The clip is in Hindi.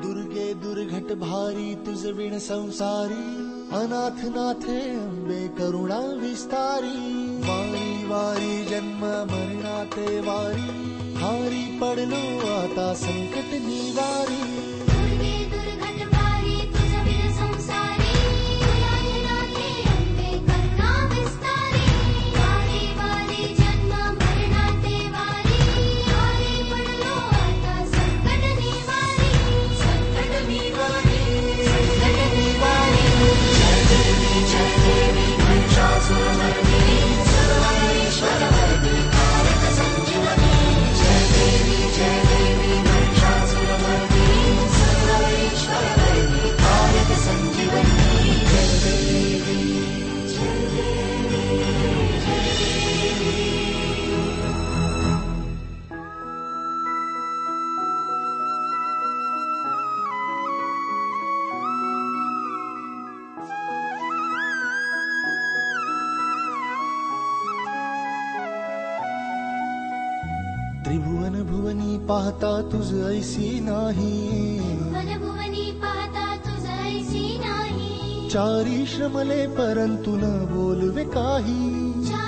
दुर्गे दुर्घट भारी तुझ बिन संसारी, अनाथ नाथे अंबे करुणा विस्तारी। वारी वारी जन्म मरणा ते वारी, हारी पड़लो आता संकट निवारी। दुर्गे दुर्घट भारी तुझ बिन संसारी, अनाथ नाथे अंबे करुणा विस्तारी। वारी वारी जन्म मरणा ते वारी, हारी पड़लो आता संकट निवारी। संकट निवारी, संकट निवारी। जय देवी जय देवी महिषासुरमर्दिनी, सर्वैश्वर्यवर्धिनी कालिक संजीवनी। जय देवी महिषासुरमर्दिनी, सर्वैश्वर्यवर्धिनी कालिक संजीवनी। जय देवी जय देवी जय देवी। त्रिभुवन भुवनी पाहता तुझ ऐसी नाही, त्रिभुवन भुवनी पाहता तुझ ऐसी नाही। चारी श्रमले परंतु न बोलवे काही,